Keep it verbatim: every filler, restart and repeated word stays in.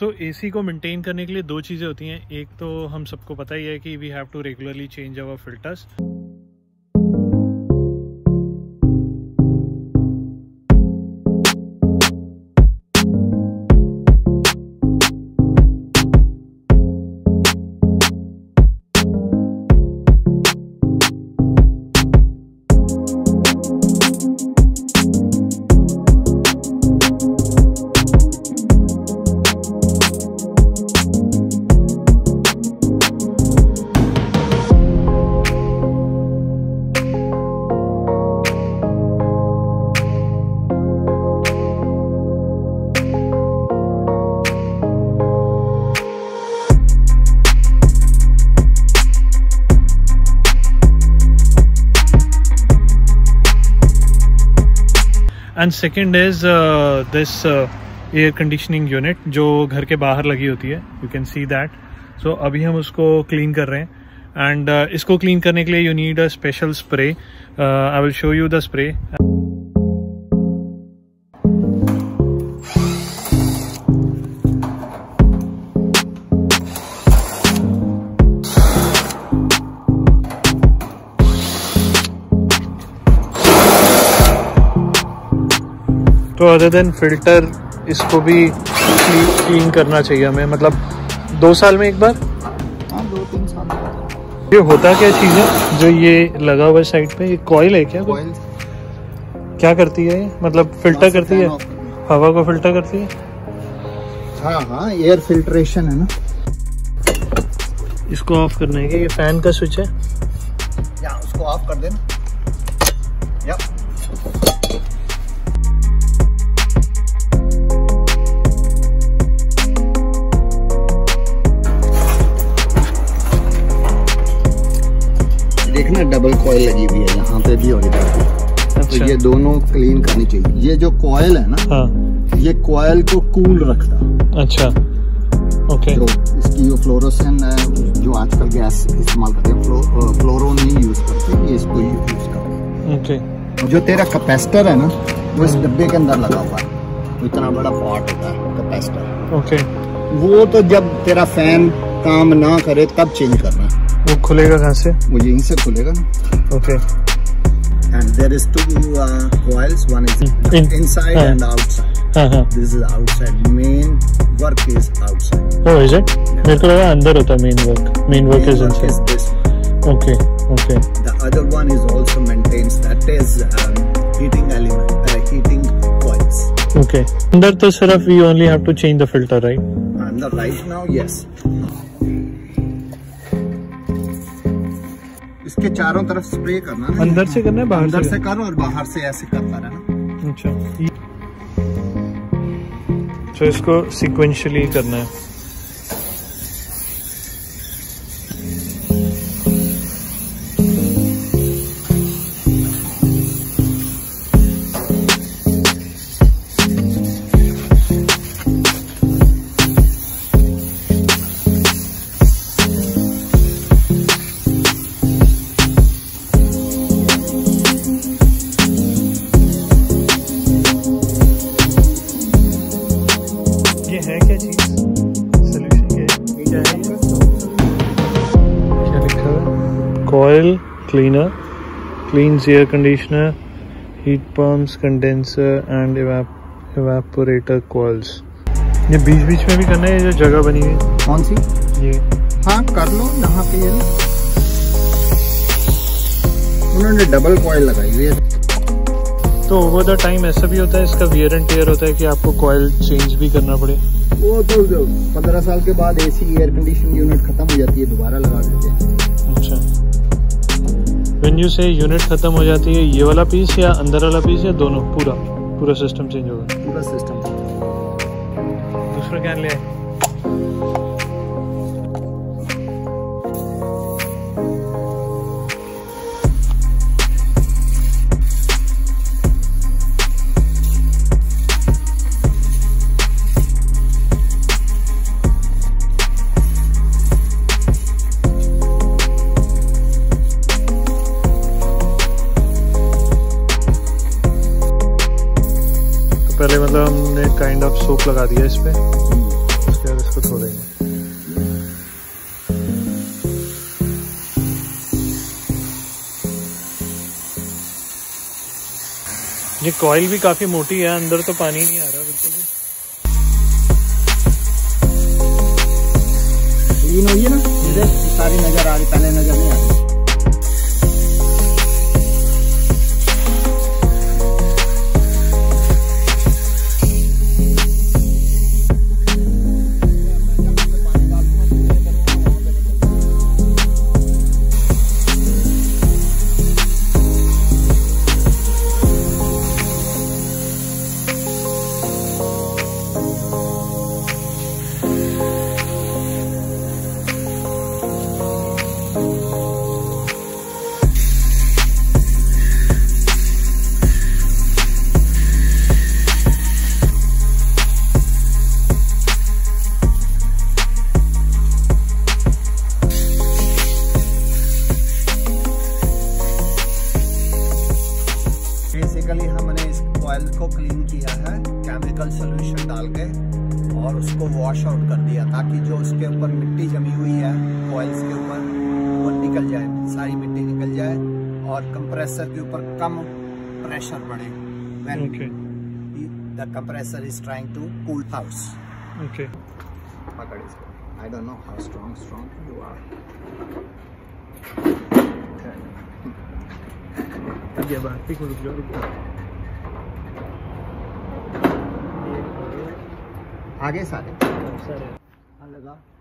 सो ए सी को मेंटेन करने के लिए दो चीज़ें होती हैं। एक तो हम सबको पता ही है कि we have to regularly change our filters. And second is this air conditioning unit जो घर के बाहर लगी होती है, you can see that. So अभी हम उसको क्लीन कर रहे हैं एंड uh, इसको क्लीन करने के लिए you need a special spray. I will show you the spray. तो अदर देन फिल्टर इसको भी क्लीन करना चाहिए हमें, मतलब दो साल में एक बार, दो तीन साल में। ये होता क्या चीज़ है जो ये लगा हुआ है साइड पे? ये कॉइल है क्या? कॉइल क्या करती है? मतलब फिल्टर करती है, हवा को फिल्टर करती है। हाँ हाँ, एयर फिल्ट्रेशन है ना। इसको ऑफ करना है। ये फैन का स्विच है या उसको ऑफ कर देना या देखना डबल कॉइल लगी हुई है यहाँ पे भी और इधर भी। अच्छा। तो ये दोनों क्लीन करनी चाहिए। ये जो कॉइल है ना, हाँ। ये कॉइल को कूल रखता। अच्छा, ओके। जो इसकी जो फ्लोरोसेन है, जो आजकल गैस इस्तेमाल करते हैं, फ्लो, फ्लोरो नहीं यूज करते, ये इसको यूज करते। ओके। जो तेरा कैपेसिटर है ना, वो इस डब्बे के अंदर लगा हुआ है। इतना बड़ा पॉट होता है कैपेसिटर। ओके। वो तो जब तेरा फैन काम ना करे तब चेंज करना। वो खुलेगा कहाँ से? वो यहीं से खुलेगा ना। Okay. And there is two coils, one is inside and outside. हां हां, this is outside. Main work is outside. Oh, is it? मेरे को लगा अंदर होता main work. Main work is inside. Okay okay. The other one is also maintenance, that is heating element, heating coils. Okay. अंदर तो सिर्फ we only have to change the filter, right? अंदर right now yes. इसके चारों तरफ spray करना है। अंदर से करना है, बाहर अंदर से, से कर और बाहर से ऐसे करता रहना। अच्छा। तो so, इसको सीक्वेंशियली करना है। Coil cleaner cleans air conditioner, heat pumps, condenser and evap evaporator coils. ये बीच बीच में भी करना है। ये जो जगह बनी है कौन सी? ये हाँ, कर लो यहाँ पे। ये उन्होंने डबल कॉइल लगाई हुई है, तो ओवर द टाइम ऐसा भी होता है, इसका वियर एंड टियर होता है कि आपको कॉइल चेंज भी करना पड़े। वो तो पंद्रह साल के बाद एसी एयर कंडीशनिंग यूनिट खत्म हो जाती है, दोबारा लगा देते हैं। अच्छा। When you say यूनिट खत्म हो जाती है, ये वाला पीस या अंदर वाला पीस या दोनों? पूरा पूरा सिस्टम चेंज होगा। पूरा सिस्टम। दूसरा क्या ले पहले, मतलब हमने काइंड ऑफ सोप लगा दिया इस पे, उसके ये कॉइल भी काफी मोटी है, अंदर तो पानी नहीं आ रहा बिल्कुल भी। ये ये ना ना सारी नजर आ रही, पहले नजर नहीं आ रही। बेसिकली हमने इस कॉइल को क्लीन किया है केमिकल सॉल्यूशन डाल के और उसको वॉश आउट कर दिया, ताकि जो उसके ऊपर मिट्टी जमी हुई है कॉइल्स के ऊपर वो निकल जाए, सारी मिट्टी निकल जाए और कंप्रेसर के ऊपर कम प्रेशर पड़े। When the compressor is trying to cool house. Okay, I don't know how strong strong you are. ये बात रुक जाओ रुक जाओ आगे सारे सारे लगा।